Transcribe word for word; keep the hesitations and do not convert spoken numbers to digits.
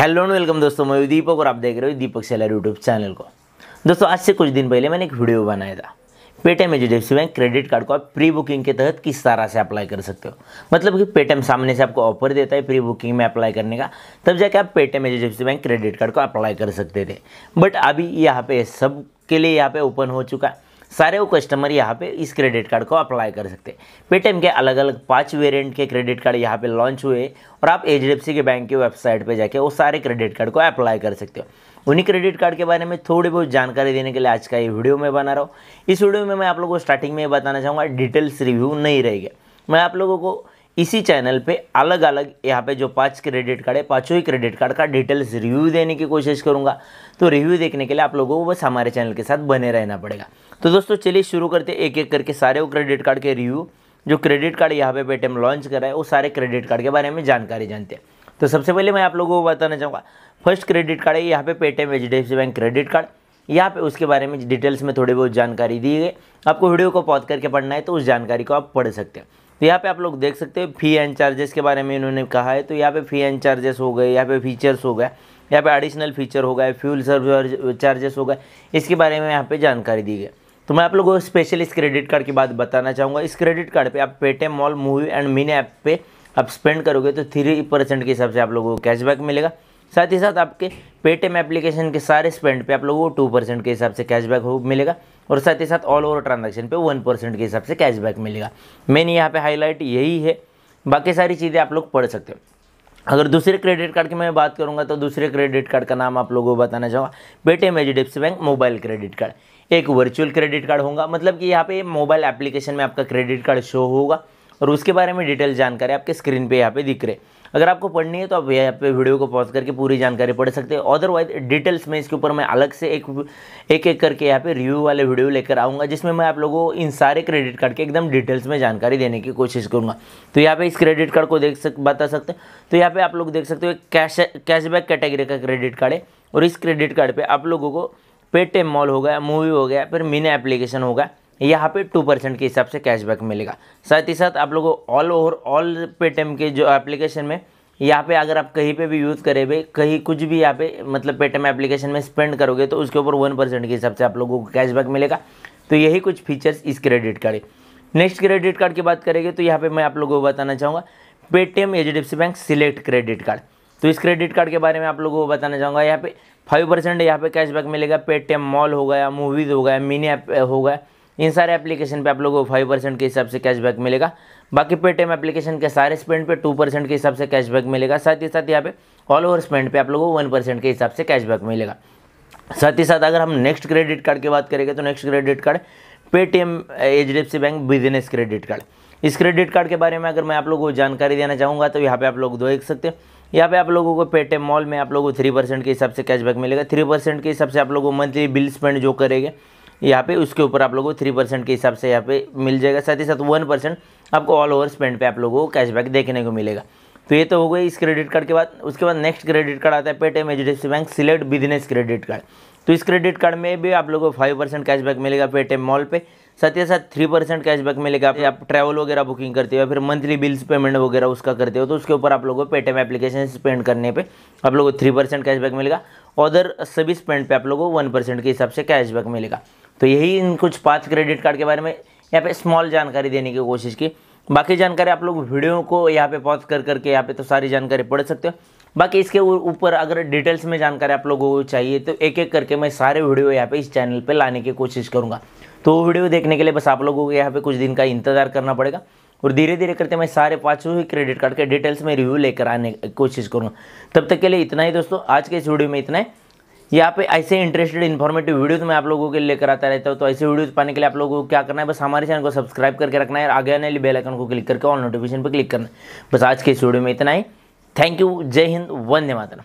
Hello and welcome दोस्तों, मैं दीपक और आप देख रहे हो दीपक शेलार यूट्यूब चैनल को। दोस्तों, आज से कुछ दिन पहले मैंने एक वीडियो बनाया था। Paytm H D F C bank credit card को आप प्री बुकिंग के तहत किस तरह से अप्लाई कर सकते हो। मतलब कि पेटीएम सामने से आपको ऑफर देता है प्री बुकिंग में अप्लाई करने का, तब जाके आप Paytm H D F C bank credit card को अप्लाई कर सकते थे। बट अभी यहाँ पे सब के लिए यहाँ पे ओपन हो चुका है, सारे वो कस्टमर यहाँ पे इस क्रेडिट कार्ड को अप्लाई कर सकते हैं। पेटीएम के अलग अलग पांच वेरिएंट के क्रेडिट कार्ड यहाँ पे लॉन्च हुए और आप एच डी एफ सी के बैंक की वेबसाइट पे जाके वो सारे क्रेडिट कार्ड को अप्लाई कर सकते हो। उन्हीं क्रेडिट कार्ड के बारे में थोड़ी बहुत जानकारी देने के लिए आज का ये वीडियो मैं बना रहा हूँ। इस वीडियो में मैं आप लोगों को स्टार्टिंग में बताना चाहूँगा, डिटेल्स रिव्यू नहीं रहेगा। मैं आप लोगों को इसी चैनल पे अलग अलग यहाँ पे जो पांच क्रेडिट कार्ड है, पाँचों ही क्रेडिट कार्ड का डिटेल्स रिव्यू देने की कोशिश करूँगा। तो रिव्यू देखने के लिए आप लोगों को बस हमारे चैनल के साथ बने रहना पड़ेगा। तो दोस्तों चलिए शुरू करते हैं एक एक करके सारे वो क्रेडिट कार्ड के रिव्यू। जो क्रेडिट कार्ड यहाँ पे पेटीएम लॉन्च करा है वो सारे क्रेडिट कार्ड के बारे में जानकारी जानते हैं। तो सबसे पहले मैं आप लोगों को बताना चाहूँगा, फर्स्ट क्रेडिट कार्ड है यहाँ पे Paytm H D F C bank credit card. यहाँ पे उसके बारे में डिटेल्स में थोड़ी बहुत जानकारी दी गई। आपको वीडियो को पॉज करके पढ़ना है तो उस जानकारी को आप पढ़ सकते हैं। तो यहाँ पे आप लोग देख सकते हो फी एंड चार्जेस के बारे में इन्होंने कहा है। तो यहाँ पे फी एंड चार्जेस हो गए, यहाँ पे फीचर्स हो गए, यहाँ पे एडिशनल फीचर हो गए, फ्यूल सर्व चार्जेस हो गए, इसके बारे में यहाँ पे जानकारी दी गई। तो मैं आप लोगों को स्पेशल इस क्रेडिट कार्ड की बात बताना चाहूँगा। इस क्रेडिट कार्ड पे आप Paytm mall movie and mini app पे आप स्पेंड करोगे तो थ्री परसेंट के हिसाब से आप लोगों को कैशबैक मिलेगा। साथ ही साथ आपके पेटीएम एप्लीकेशन के सारे स्पेंड पे आप लोगों को टू परसेंट के हिसाब से कैशबैक मिलेगा और साथ ही साथ ऑल ओवर ट्रांजैक्शन पे वन परसेंट के हिसाब से कैशबैक मिलेगा। मेन यहाँ पे हाईलाइट यही है, बाकी सारी चीज़ें आप लोग पढ़ सकते हो। अगर दूसरे क्रेडिट कार्ड की मैं बात करूँगा तो दूसरे क्रेडिट कार्ड का नाम आप लोगों को बताना चाहूँगा, Paytm H D F C bank mobile credit card. एक वर्चुअल क्रेडिट कार्ड होगा, मतलब कि यहाँ पे मोबाइल एप्लीकेशन में आपका क्रेडिट कार्ड शो होगा और उसके बारे में डिटेल जानकारी आपके स्क्रीन पे यहाँ पे दिख रहे। अगर आपको पढ़नी है तो आप यहाँ पे वीडियो को पॉज करके पूरी जानकारी पढ़ सकते हो। अदरवाइज डिटेल्स में इसके ऊपर मैं अलग से एक एक एक करके यहाँ पे रिव्यू वाले वीडियो लेकर आऊँगा, जिसमें मैं आप लोगों को इन सारे क्रेडिट कार्ड के एकदम डिटेल्स में जानकारी देने की कोशिश करूँगा। तो यहाँ पे इस क्रेडिट कार्ड को देख सक बता सकते हैं। तो यहाँ पे आप लोग देख सकते हो कैश कैशबैक कैटेगरी का क्रेडिट कार्ड है और इस क्रेडिट कार्ड पर आप लोगों को पेटीएम मॉल हो गया, मूवी हो गया, फिर मिनी एप्लीकेशन होगा, यहाँ पे टू परसेंट के हिसाब से कैशबैक मिलेगा। साथ ही साथ आप लोगों को ऑल ओवर ऑल पेटीएम के जो एप्लीकेशन में यहाँ पे अगर आप कहीं पे भी यूज़ करेंगे, कहीं कुछ भी यहाँ पे मतलब पेटीएम एप्लीकेशन में स्पेंड करोगे तो उसके ऊपर वन परसेंट के हिसाब से आप लोगों को कैशबैक मिलेगा। तो यही कुछ फीचर्स इस क्रेडिट कार्ड है। नेक्स्ट क्रेडिट कार्ड की बात करेंगे तो यहाँ पर मैं आप लोगों को बताना चाहूँगा, Paytm H D F C bank select credit card. तो इस क्रेडिट कार्ड के बारे में आप लोगों को बताना चाहूँगा, यहाँ पे फाइव परसेंट यहाँ पर कैशबैक मिलेगा। पेटीएम मॉल हो गया, मूवीज़ हो गया, मिनी ऐप हो गया, इन सारे एप्लीकेशन पे आप लोगों को फाइव परसेंट के हिसाब से कैशबैक मिलेगा। बाकी पेटीएम एप्लीकेशन के सारे स्पेंड पे टू परसेंट के हिसाब से कैशबैक मिलेगा। साथ ही साथ यहाँ पे ऑल ओवर स्पेंड पे आप लोगों को वन परसेंट के हिसाब से कैशबैक मिलेगा। साथ ही साथ अगर हम नेक्स्ट क्रेडिट कार्ड की बात करेंगे तो next credit card Paytm H D F C bank business credit card. इस क्रेडिट कार्ड के बारे में अगर मैं आप लोगों को जानकारी देना चाहूँगा तो यहाँ पे आप लोग देख सकते हो, यहाँ पे आप लोगों को पेटीएम मॉल में आप लोगों को थ्री परसेंट के हिसाब से कैशबैक मिलेगा। थ्री परसेंट के हिसाब से आप लोगों को मंथली बिल स्पेंड जो करेंगे यहाँ पे उसके ऊपर आप लोगों को थ्री परसेंट के हिसाब से यहाँ पे मिल जाएगा। साथ ही साथ वन परसेंट आपको ऑल ओवर स्पेंड पे आप लोगों को कैशबैक देखने को मिलेगा। तो ये तो हो गई इस क्रेडिट कार्ड के बाद। उसके बाद नेक्स्ट क्रेडिट कार्ड आता है Paytm H D F C bank select business credit card. तो इस क्रेडिट कार्ड में भी आप लोगों को फाइव परसेंट कैशबैक मिलेगा पेटीएम मॉल पे। साथ ही साथ थ्री परसेंट कैशबैक मिलेगा आप ट्रैवल वगैरह बुकिंग करते हो, फिर मंथली बिल्स पेमेंट वगैरह उसका करते हो तो उसके ऊपर आप लोगों को पेटीएम एप्लीकेशन स्पेंड करने पे आप लोगों को थ्री परसेंट कैशबैक मिलेगा। अदर सभी स्पेंड पे आप लोगों को वन परसेंट के हिसाब से कैशबैक मिलेगा। तो यही इन कुछ पांच क्रेडिट कार्ड के बारे में यहाँ पे स्मॉल जानकारी देने की कोशिश की। बाकी जानकारी आप लोग वीडियो को यहाँ पे पॉज कर करके यहाँ पे तो सारी जानकारी पढ़ सकते हो। बाकी इसके ऊपर अगर डिटेल्स में जानकारी आप लोगों को चाहिए तो एक एक करके मैं सारे वीडियो यहाँ पे इस चैनल पे लाने की कोशिश करूँगा। तो वो वीडियो देखने के लिए बस आप लोगों को यहाँ पे कुछ दिन का इंतजार करना पड़ेगा और धीरे धीरे करके मैं सारे पाँचों ही क्रेडिट कार्ड के डिटेल्स में रिव्यू लेकर आने की कोशिश करूँगा। तब तक के लिए इतना ही दोस्तों, आज के इस वीडियो में इतना है। यहाँ पे ऐसे इंटरेस्टेड इन्फॉर्मेटिव वीडियोस मैं आप लोगों के लिए लेकर आता रहता हूँ। तो ऐसे वीडियोस पाने के लिए आप लोगों को क्या करना है, बस हमारे चैनल को सब्सक्राइब करके रखना है और आगे आने वाले बेल आइकन को क्लिक करके ऑल नोटिफिकेशन पर क्लिक करना है। बस आज के इस वीडियो में इतना ही। थैंक यू, जय हिंद, वंदे मातरम।